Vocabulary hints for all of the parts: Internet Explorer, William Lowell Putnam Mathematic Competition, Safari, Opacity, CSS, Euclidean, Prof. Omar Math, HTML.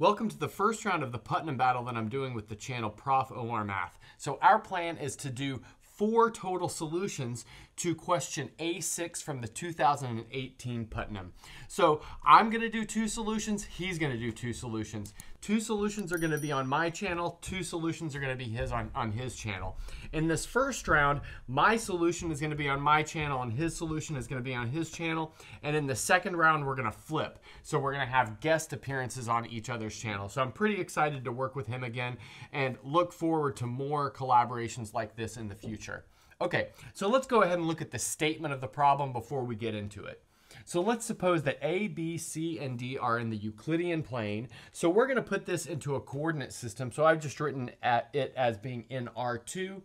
Welcome to the first round of the Putnam battle that I'm doing with the channel Prof. Omar Math. So our plan is to do 4 total solutions to question A6 from the 2018 Putnam. So I'm going to do 2 solutions, he's going to do 2 solutions. 2 solutions are going to be on my channel, 2 solutions are going to be on his channel. In this first round, my solution is going to be on my channel and his solution is going to be on his channel. And in the second round, we're going to flip. So we're going to have guest appearances on each other's channel. So I'm pretty excited to work with him again and look forward to more collaborations like this in the future. Okay, so let's go ahead and look at the statement of the problem before we get into it. So let's suppose that A, B, C, and D are in the Euclidean plane. So we're going to put this into a coordinate system. So I've just written it as being in R2.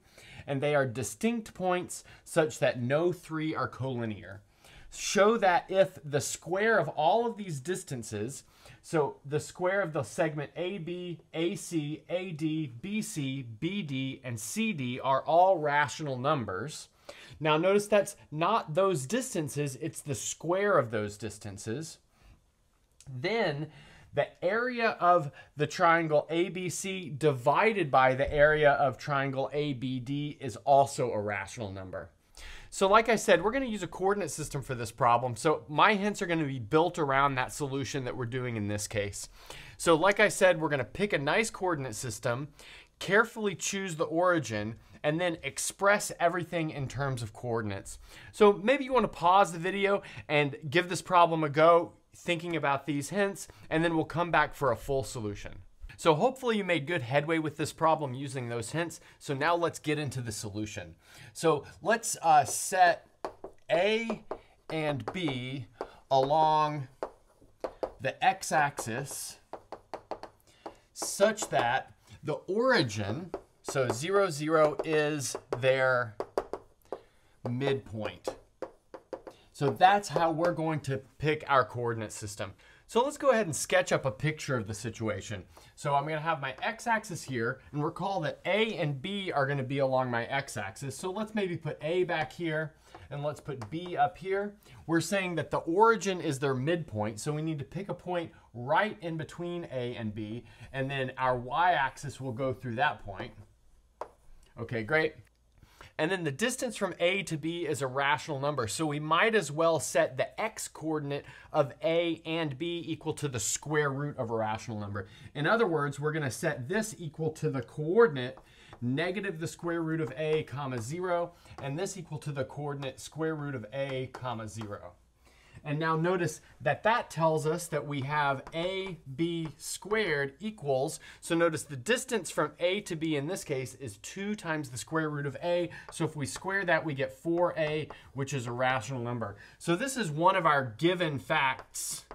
And they are distinct points such that no 3 are collinear. Show that if the square of all of these distances, so the square of the segment AB, AC, AD, BC, BD, and CD are all rational numbers. Now notice that's not those distances, it's the square of those distances. Then the area of the triangle ABC divided by the area of triangle ABD is also a rational number. So like I said, we're going to use a coordinate system for this problem. So my hints are going to be built around that solution that we're doing in this case. So like I said, we're going to pick a nice coordinate system, carefully choose the origin, and then express everything in terms of coordinates. So maybe you want to pause the video and give this problem a go, thinking about these hints, and then we'll come back for a full solution. So hopefully you made good headway with this problem using those hints. So now let's get into the solution. So let's set A and B along the x-axis such that the origin, so 0, 0 is their midpoint. So that's how we're going to pick our coordinate system. So let's go ahead and sketch up a picture of the situation. So I'm going to have my x-axis here, and recall that A and B are going to be along my x-axis. So let's maybe put A back here, and let's put B up here. We're saying that the origin is their midpoint, so we need to pick a point right in between A and B, and then our y-axis will go through that point. Okay, great. And then the distance from A to B is a rational number. So we might as well set the x coordinate of A and B equal to the square root of a rational number. In other words, we're going to set this equal to the coordinate negative the square root of A comma 0, and this equal to the coordinate square root of A comma 0. And now notice that that tells us that we have AB squared equals, so notice the distance from A to B in this case is 2 times the square root of A. So if we square that, we get 4A, which is a rational number. So this is one of our given facts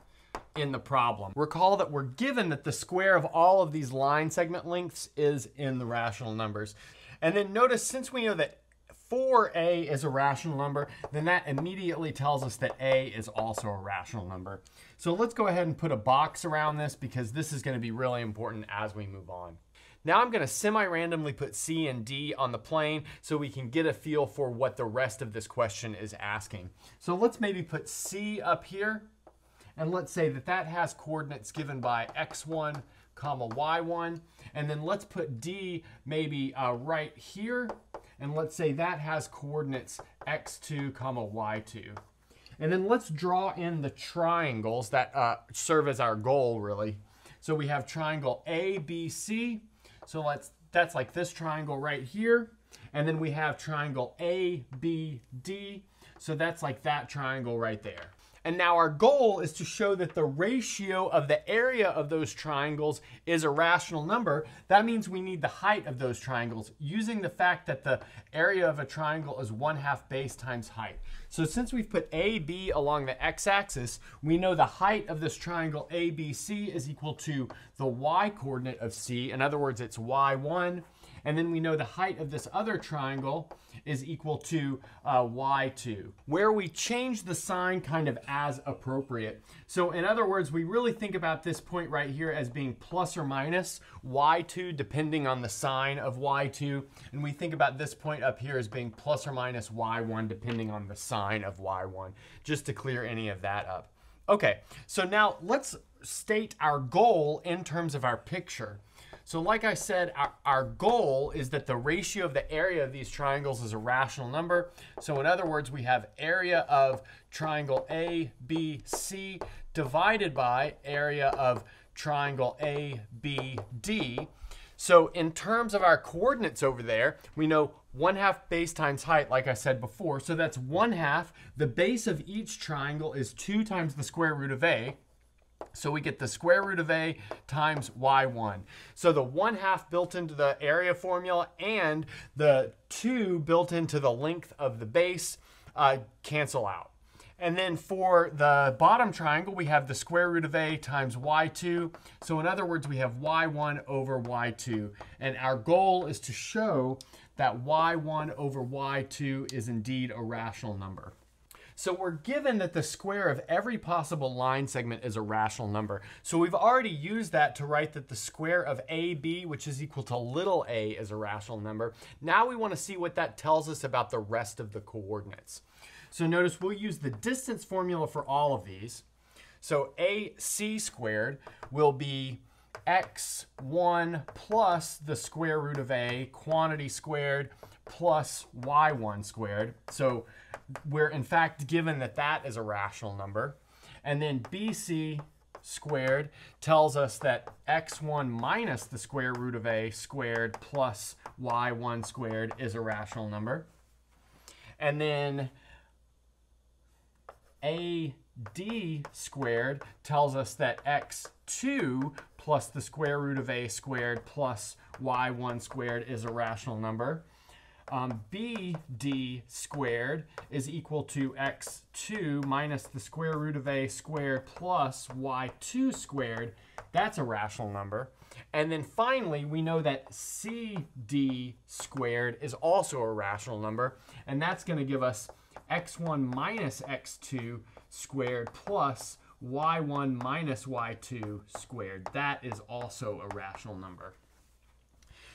in the problem. Recall that we're given that the square of all of these line segment lengths is in the rational numbers. And then notice, since we know that 4A is a rational number, then that immediately tells us that A is also a rational number. So let's go ahead and put a box around this because this is going to be really important as we move on. Now I'm going to semi-randomly put C and D on the plane so we can get a feel for what the rest of this question is asking. So let's maybe put C up here, and let's say that that has coordinates given by x1, comma y1, and then let's put D maybe right here. And let's say that has coordinates x2, comma y2. And then let's draw in the triangles that serve as our goal, really. So we have triangle ABC. So that's like this triangle right here. And then we have triangle ABD. So that's like that triangle right there. And now our goal is to show that the ratio of the area of those triangles is a rational number. That means we need the height of those triangles using the fact that the area of a triangle is 1/2 base times height. So since we've put AB along the x-axis, we know the height of this triangle ABC is equal to the y-coordinate of C. In other words, it's y1. And then we know the height of this other triangle is equal to y2, where we change the sign kind of as appropriate. So in other words, we really think about this point right here as being plus or minus y2 depending on the sign of y2. And we think about this point up here as being plus or minus y1 depending on the sign of y1, just to clear any of that up. Okay, so now let's state our goal in terms of our picture. So like I said, our goal is that the ratio of the area of these triangles is a rational number. So in other words, we have area of triangle ABC divided by area of triangle ABD. So in terms of our coordinates over there, we know 1/2 base times height, like I said before. So that's 1/2. The base of each triangle is 2 times the square root of A. So we get the square root of A times y1. So the 1/2 built into the area formula and the 2 built into the length of the base cancel out. And then for the bottom triangle, we have the square root of A times y2. So in other words, we have y1 over y2. And our goal is to show that y1 over y2 is indeed a rational number. So we're given that the square of every possible line segment is a rational number. So we've already used that to write that the square of AB, which is equal to little a, is a rational number. Now we want to see what that tells us about the rest of the coordinates. So notice we'll use the distance formula for all of these. So AC squared will be x1 plus the square root of a, quantity squared, plus y1 squared. So we're in fact given that that is a rational number. And then BC squared tells us that x1 minus the square root of a squared plus y1 squared is a rational number. And then AD squared tells us that x2 plus the square root of a squared plus y1 squared is a rational number. BD squared is equal to x2 minus the square root of a squared plus y2 squared. That's a rational number. And then finally, we know that CD squared is also a rational number. And that's going to give us x1 minus x2 squared plus y1 minus y2 squared. That is also a rational number.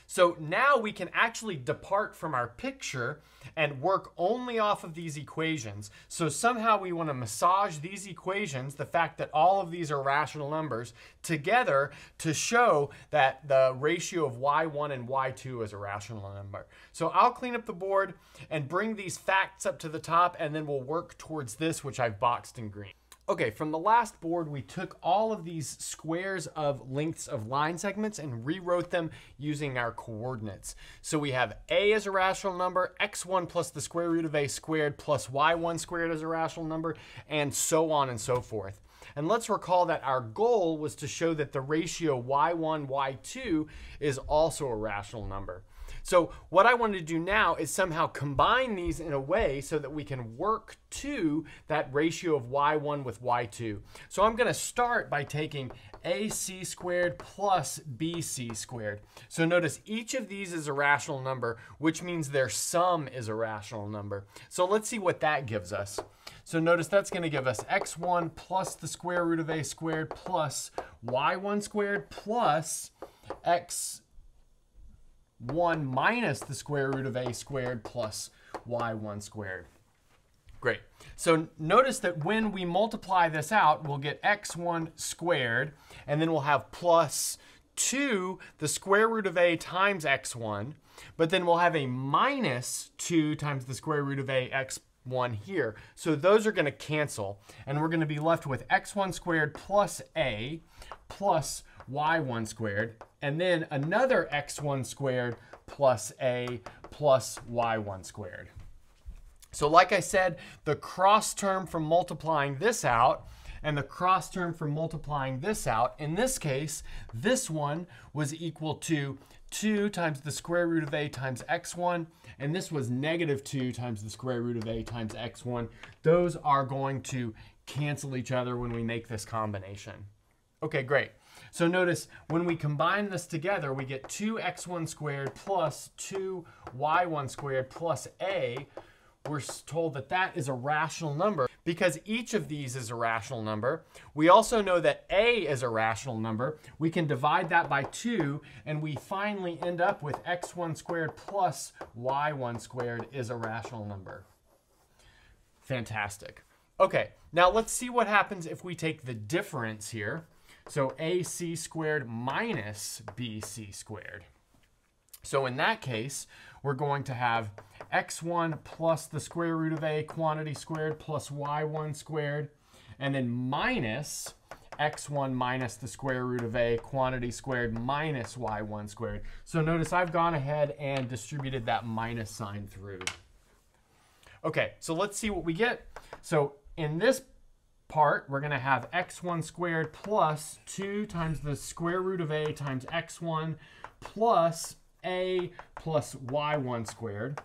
So now we can actually depart from our picture and work only off of these equations. So somehow we want to massage these equations, the fact that all of these are rational numbers, together to show that the ratio of y1 and y2 is a rational number. So I'll clean up the board and bring these facts up to the top, and then we'll work towards this, which I've boxed in green. Okay, from the last board, we took all of these squares of lengths of line segments and rewrote them using our coordinates. So we have a as a rational number, x1 plus the square root of a squared plus y1 squared as a rational number, and so on and so forth. And let's recall that our goal was to show that the ratio y1, y2 is also a rational number. So what I want to do now is somehow combine these in a way so that we can work to that ratio of y1 with y2. So I'm going to start by taking AC squared plus BC squared. So notice each of these is a rational number, which means their sum is a rational number. So let's see what that gives us. So notice that's going to give us x1 plus the square root of a squared plus y1 squared plus x1 minus the square root of a squared plus y1 squared. Great. So notice that when we multiply this out, we'll get x1 squared, and then we'll have plus 2 the square root of a times x1, but then we'll have a minus 2 times the square root of a x1 here. So those are going to cancel, and we're going to be left with x1 squared plus a plus y1 squared, and then another x1 squared plus a plus y1 squared. So like I said, the cross term from multiplying this out and the cross term from multiplying this out, in this case, this one was equal to 2 times the square root of a times x1, and this was negative 2 times the square root of a times x1. Those are going to cancel each other when we make this combination. Okay, great. So notice when we combine this together, we get 2x1 squared plus 2y1 squared plus a. We're told that that is a rational number because each of these is a rational number. We also know that a is a rational number. We can divide that by 2, and we finally end up with x1 squared plus y1 squared is a rational number. Fantastic. Okay, now let's see what happens if we take the difference here. So AC squared minus BC squared. So in that case, we're going to have x1 plus the square root of a quantity squared plus y1 squared, and then minus x1 minus the square root of a quantity squared minus y1 squared. So notice I've gone ahead and distributed that minus sign through. Okay, so let's see what we get. So in this part, we're gonna have x1 squared plus 2 times the square root of a times x1 plus a plus y1 squared.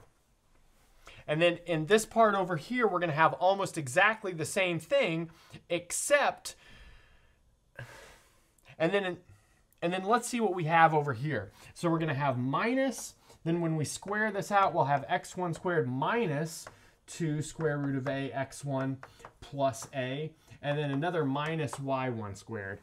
And then in this part over here, we're gonna have almost exactly the same thing, except, and then let's see what we have over here. So we're gonna have minus, then when we square this out, we'll have x1 squared minus 2 square root of a x1 plus a, and then another minus y1 squared.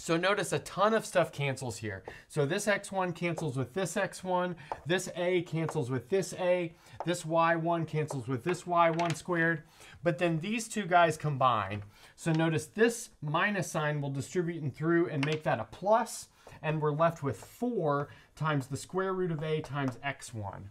So notice a ton of stuff cancels here. So this x1 cancels with this x1, this a cancels with this a, this y1 cancels with this y1 squared, but then these two guys combine. So notice this minus sign will distribute and through and make that a plus, and we're left with 4 times the square root of a times x1.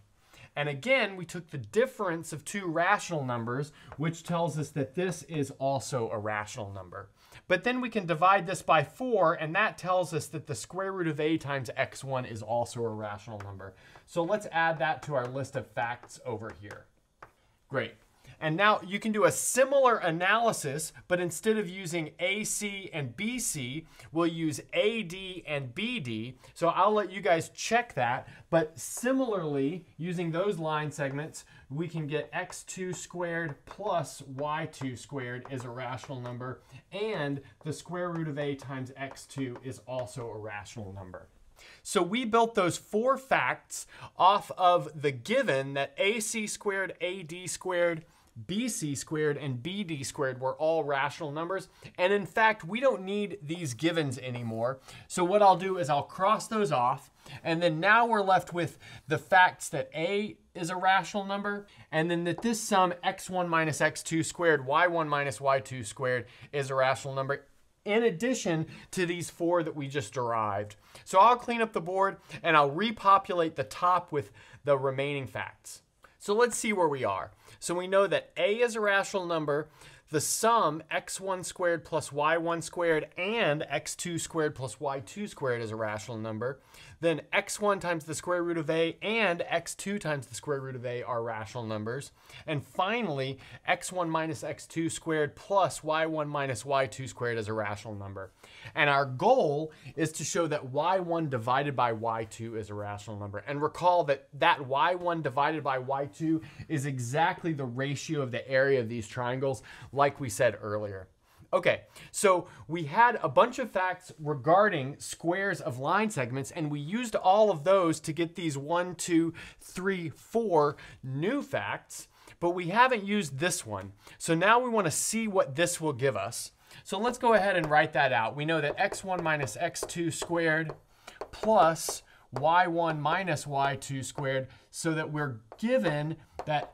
And again, we took the difference of two rational numbers, which tells us that this is also a rational number. But then we can divide this by 4, and that tells us that the square root of a times x1 is also a rational number. So let's add that to our list of facts over here. Great. And now you can do a similar analysis, but instead of using AC and BC, we'll use AD and BD. So I'll let you guys check that. But similarly, using those line segments, we can get x2 squared plus y2 squared is a rational number, and the square root of a times x2 is also a rational number. So we built those 4 facts off of the given that AC squared, AD squared, BC squared and BD squared were all rational numbers. And in fact, we don't need these givens anymore. So what I'll do is I'll cross those off. And then now we're left with the facts that A is a rational number, and then that this sum x1 minus x2 squared, y1 minus y2 squared is a rational number, in addition to these 4 that we just derived. So I'll clean up the board and I'll repopulate the top with the remaining facts. So let's see where we are. So we know that A is a rational number. The sum x1 squared plus y1 squared and x2 squared plus y2 squared is a rational number. Then x1 times the square root of a and x2 times the square root of a are rational numbers. And finally, x1 minus x2 squared plus y1 minus y2 squared is a rational number. And our goal is to show that y1 divided by y2 is a rational number. And recall that y1 divided by y2 is exactly the ratio of the area of these triangles, like we said earlier. Okay, so we had a bunch of facts regarding squares of line segments, and we used all of those to get these 1, 2, 3, 4 new facts, but we haven't used this one. So now we want to see what this will give us. So let's go ahead and write that out. We know that x1 minus x2 squared plus y1 minus y2 squared, so that we're given that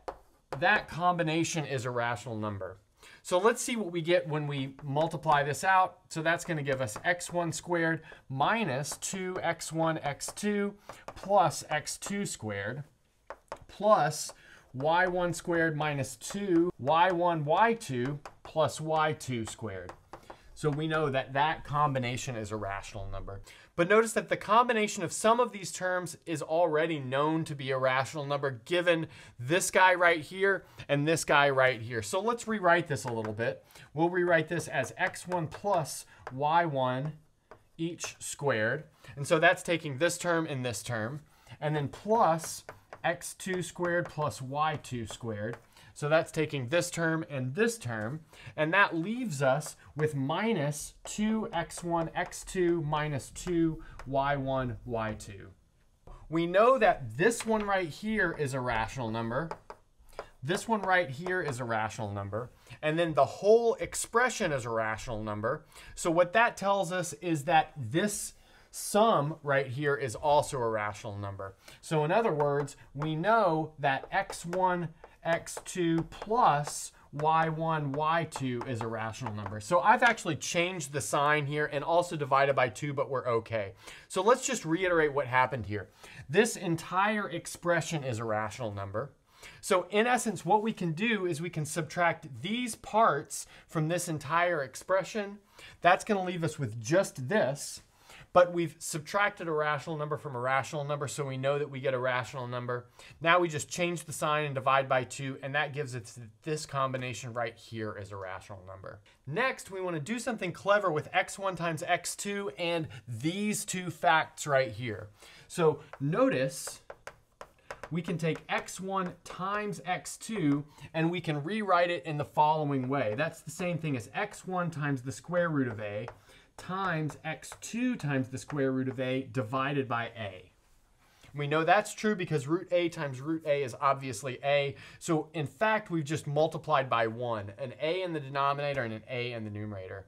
that combination is a rational number. So let's see what we get when we multiply this out. So that's going to give us x1 squared minus 2x1 x2 plus x2 squared plus y1 squared minus 2y1 y2 plus y2 squared. So we know that that combination is a rational number. But notice that the combination of some of these terms is already known to be a rational number given this guy right here and this guy right here. So let's rewrite this a little bit. We'll rewrite this as x1 plus y1 each squared. And so that's taking this term and this term. And then plus x2 squared plus y2 squared. So that's taking this term and this term, and that leaves us with minus 2x1, x2 minus 2y1, y2. We know that this one right here is a rational number. This one right here is a rational number. And then the whole expression is a rational number. So what that tells us is that this sum right here is also a rational number. So in other words, we know that x1, x2 plus y1, y2 is a rational number. So I've actually changed the sign here and also divided by 2, but we're okay. So let's just reiterate what happened here. This entire expression is a rational number. So in essence, what we can do is we can subtract these parts from this entire expression. That's going to leave us with just this. But we've subtracted a rational number from a rational number, so we know that we get a rational number. Now we just change the sign and divide by 2, and that gives us this combination right here is a rational number. Next, we want to do something clever with x1 times x2 and these two facts right here. So notice we can take x1 times x2, and we can rewrite it in the following way. That's the same thing as x1 times the square root of a times x2 times the square root of a divided by a. We know that's true because root a times root a is obviously a. So in fact, we've just multiplied by 1, an a in the denominator and an a in the numerator.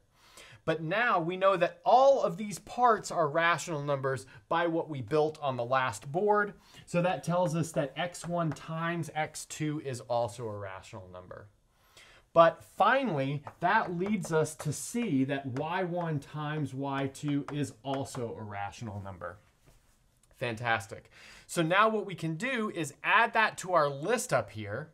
But now we know that all of these parts are rational numbers by what we built on the last board. So that tells us that x1 times x2 is also a rational number. But finally, that leads us to see that y1 times y2 is also a rational number. Fantastic. So now what we can do is add that to our list up here,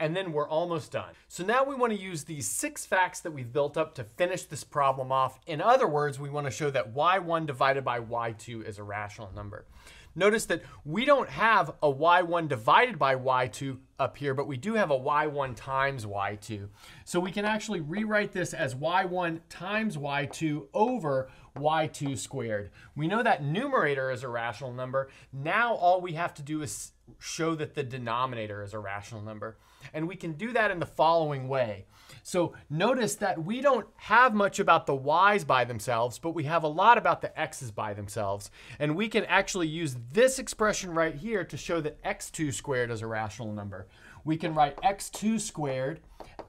and then we're almost done. So now we want to use these 6 facts that we've built up to finish this problem off. In other words, we want to show that y1 divided by y2 is a rational number. Notice that we don't have a y1 divided by y2 up here, but we do have a y1 times y2. So we can actually rewrite this as y1 times y2 over y2 squared. We know that numerator is a rational number. Now all we have to do is show that the denominator is a rational number. And we can do that in the following way. So notice that we don't have much about the y's by themselves, but we have a lot about the x's by themselves. And we can actually use this expression right here to show that x2 squared is a rational number. We can write x2 squared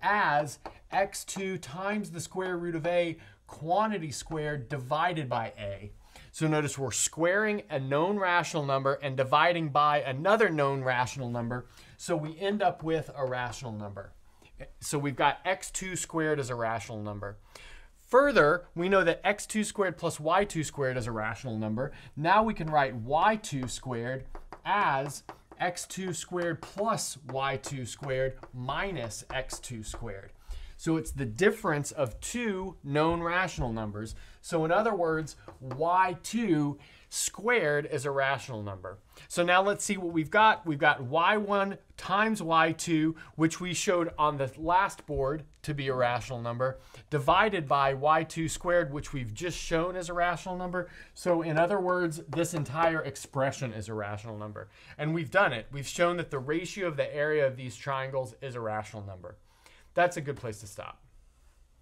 as x2 times the square root of a quantity squared divided by a. So notice we're squaring a known rational number and dividing by another known rational number. So we end up with a rational number. So we've got x2 squared as a rational number. Further, we know that x2 squared plus y2 squared is a rational number. Now we can write y2 squared as x2 squared plus y2 squared minus x2 squared. So it's the difference of 2 known rational numbers. So in other words, y2 squared is a rational number. So now let's see what we've got. We've got y1 times y2, which we showed on the last board to be a rational number, divided by y2 squared, which we've just shown as a rational number. So in other words, this entire expression is a rational number. And we've done it. We've shown that the ratio of the area of these triangles is a rational number. That's a good place to stop.